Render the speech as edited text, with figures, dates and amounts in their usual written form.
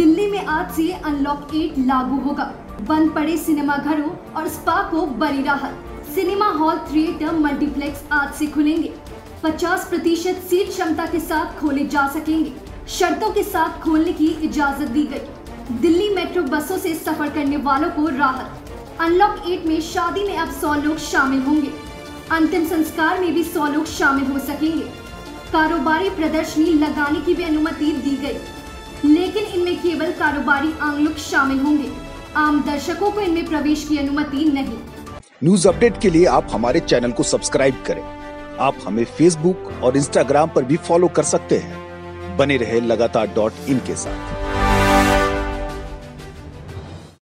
दिल्ली में आज से अनलॉक 8 लागू होगा। बंद पड़े सिनेमा घरों और स्पा को बड़ी राहत। सिनेमा हॉल, थिएटर, मल्टीप्लेक्स आज से खुलेंगे। 50% सीट क्षमता के साथ खोले जा सकेंगे। शर्तों के साथ खोलने की इजाजत दी गई। दिल्ली मेट्रो बसों से सफर करने वालों को राहत। अनलॉक 8 में शादी में अब 100 लोग शामिल होंगे। अंतिम संस्कार में भी 100 लोग शामिल हो सकेंगे। कारोबारी प्रदर्शनी लगाने की भी अनुमति दी गई, लेकिन इनमें केवल कारोबारी आंगलुक शामिल होंगे। आम दर्शकों को इनमें प्रवेश की अनुमति नहीं। न्यूज अपडेट के लिए आप हमारे चैनल को सब्सक्राइब करें। आप हमें फेसबुक और इंस्टाग्राम पर भी फॉलो कर सकते हैं। बने रहे लगातार.in के साथ।